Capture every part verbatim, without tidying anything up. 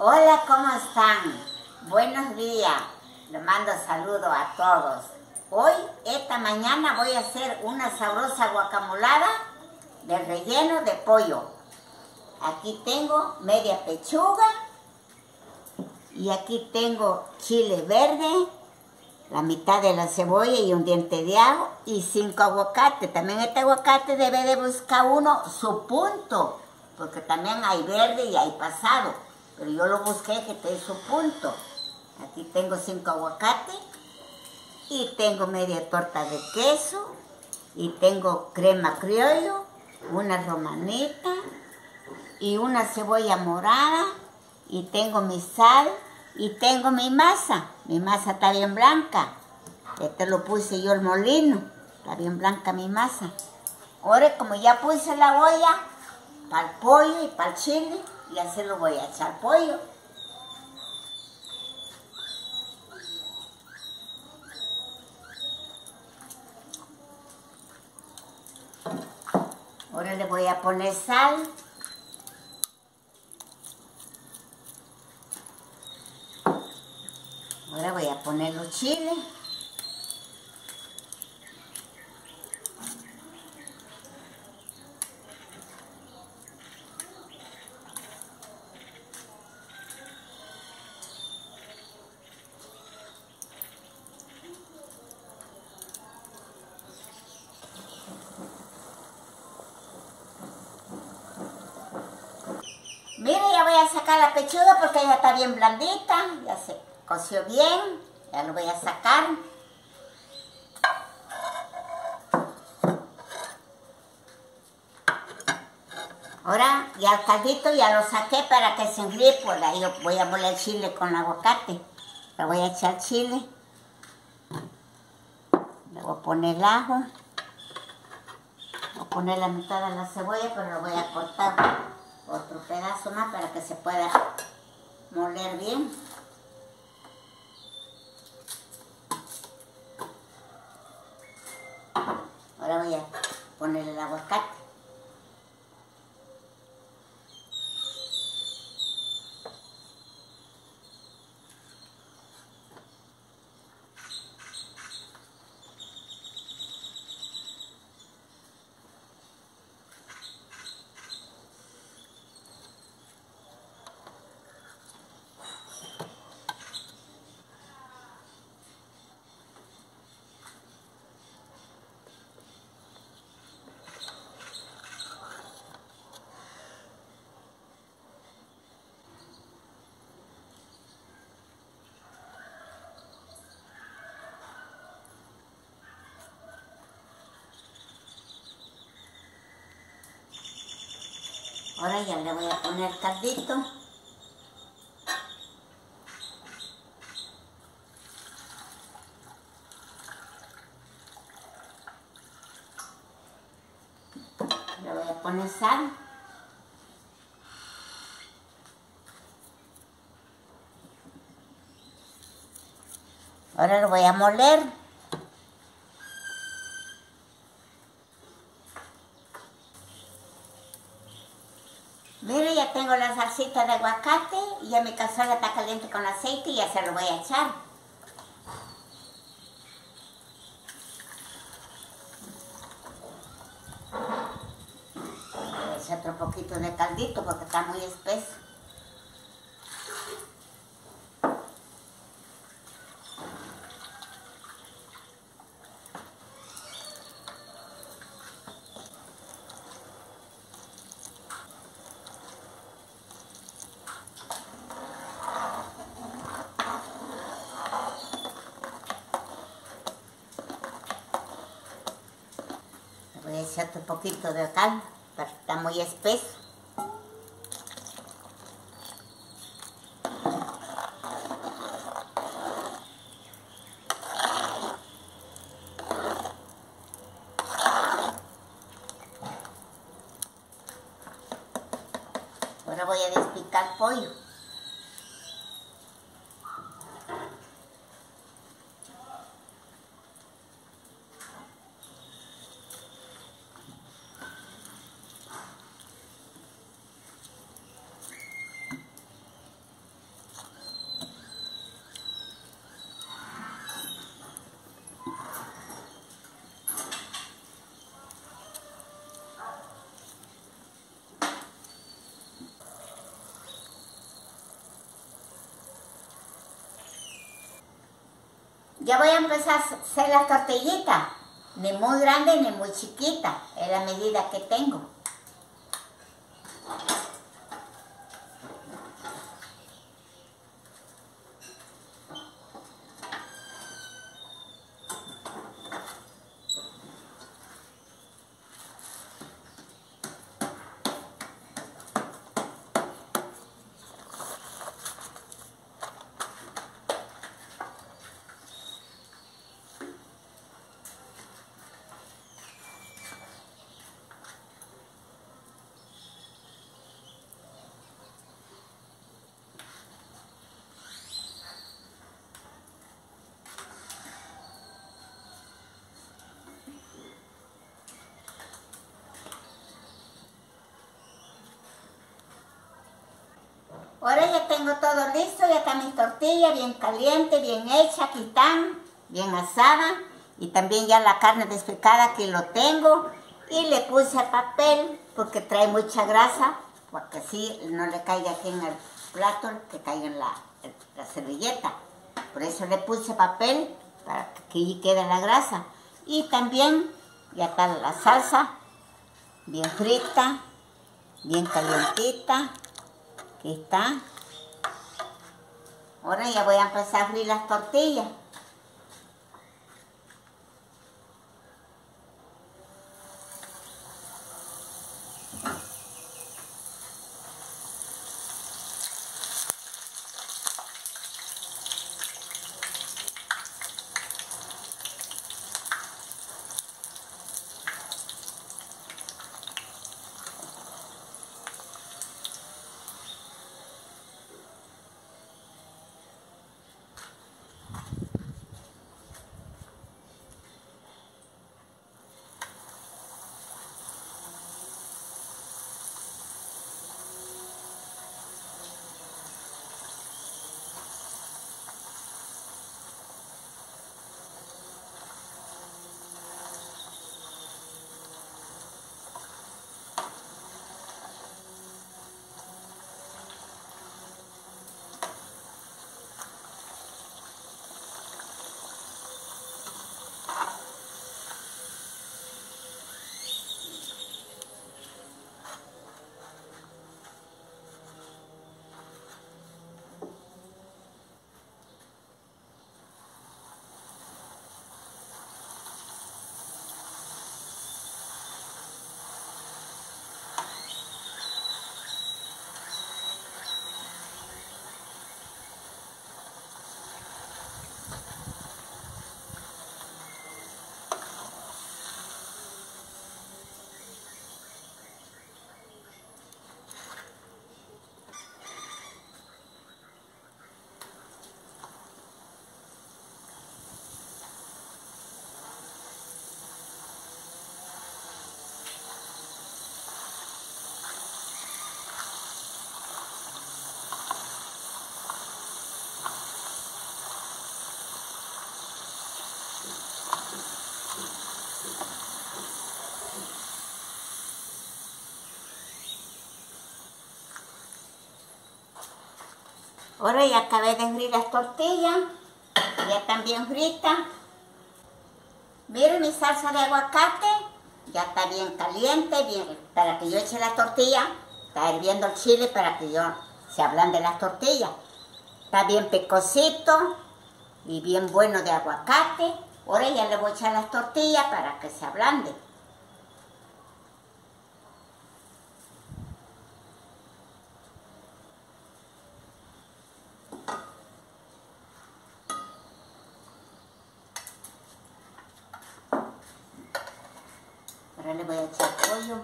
Hola, ¿cómo están? Buenos días. Les mando saludos a todos. Hoy, esta mañana, voy a hacer una sabrosa guacamolada de relleno de pollo. Aquí tengo media pechuga. Y aquí tengo chile verde, la mitad de la cebolla y un diente de ajo y cinco aguacates. También este aguacate debe de buscar uno su punto, porque también hay verde y hay pasado. Pero yo lo busqué que te hizo punto. Aquí tengo cinco aguacates. Y tengo media torta de queso. Y tengo crema criollo. Una romanita. Y una cebolla morada. Y tengo mi sal. Y tengo mi masa. Mi masa está bien blanca. Este lo puse yo al molino. Está bien blanca mi masa. Ahora, como ya puse la olla para el pollo y para el chile, y así lo voy a echar pollo. Ahora le voy a poner sal. Ahora voy a poner los chiles. Voy a sacar la pechuga porque ya está bien blandita, ya se coció bien, ya lo voy a sacar. Ahora ya el caldito ya lo saqué para que se enfríe, pues ahí yo voy a moler chile con el aguacate. Le voy a echar chile, le voy a poner el ajo, voy a poner la mitad de la cebolla, pero lo voy a cortar. Otro pedazo más para que se pueda moler bien. Ahora voy a poner el aguacate. Ahora ya le voy a poner caldito. Le voy a poner sal. Ahora lo voy a moler. Mire, ya tengo la salsita de aguacate y ya mi cazuela está caliente con aceite y ya se lo voy a echar. Voy a echar otro poquito de caldito porque está muy espeso. Un poquito de caldo, pero está muy espeso. Ahora voy a despicar pollo. Ya voy a empezar a hacer las tortillitas, ni muy grande ni muy chiquita, es la medida que tengo. Ahora ya tengo todo listo, ya está mi tortilla bien caliente, bien hecha, aquí están, bien asada. Y también ya la carne despicada aquí lo tengo. Y le puse papel porque trae mucha grasa, porque así no le caiga aquí en el plato, que caiga en la, en la servilleta. Por eso le puse papel, para que aquí quede la grasa. Y también ya está la salsa, bien frita, bien calientita. Aquí está. Ahora ya voy a empezar a abrir las tortillas. Ahora ya acabé de freír las tortillas, ya están bien fritas. Miren mi salsa de aguacate, ya está bien caliente, bien, para que yo eche las tortillas. Está hirviendo el chile para que yo se ablande las tortillas. Está bien picosito y bien bueno de aguacate. Ahora ya le voy a echar las tortillas para que se ablande. Ahora le voy a echar pollo.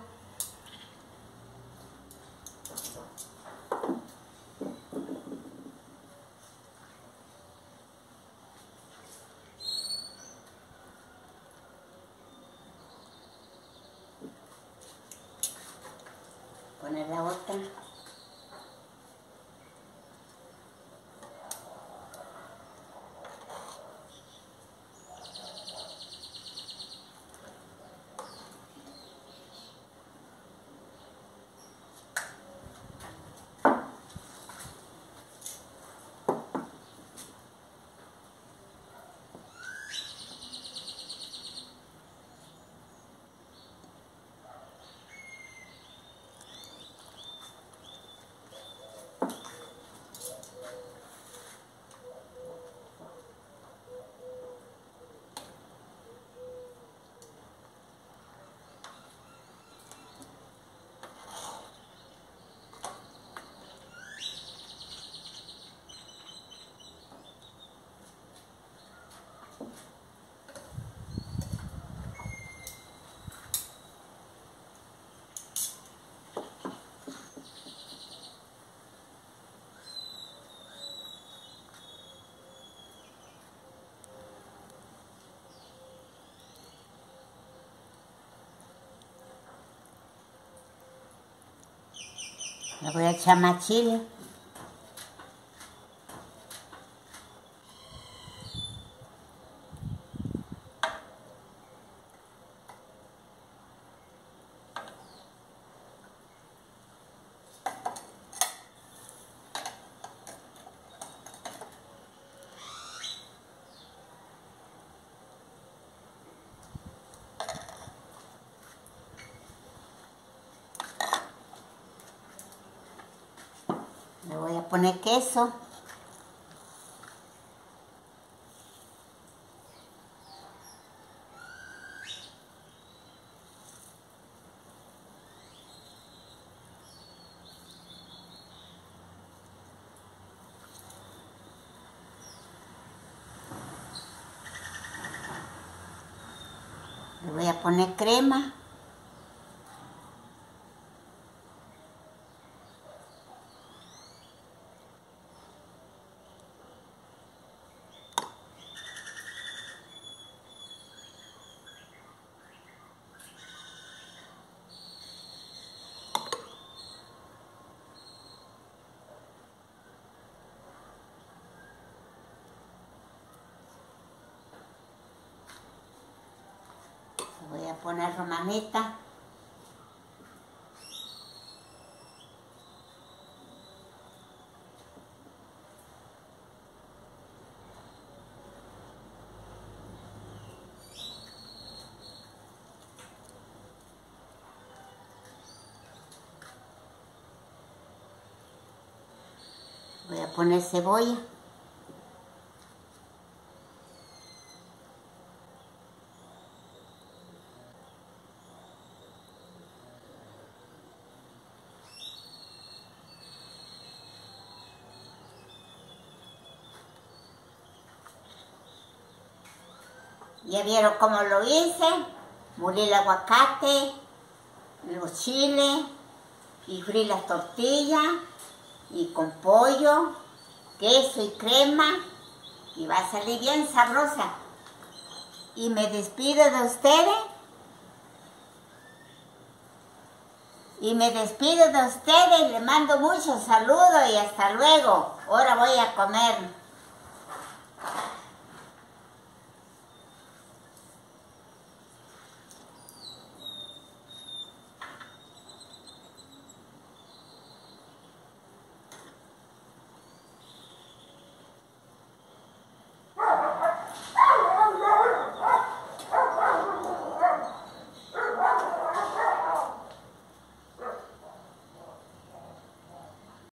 Poner la otra. Le voy a echar más chile. Le voy a poner queso. Le voy a poner crema. Voy a poner romanita. Voy a poner cebolla. Ya vieron cómo lo hice, molí el aguacate, los chiles, y frí las tortillas, y con pollo, queso y crema, y va a salir bien sabrosa. Y me despido de ustedes, y me despido de ustedes, les mando muchos saludos y hasta luego. Ahora voy a comer.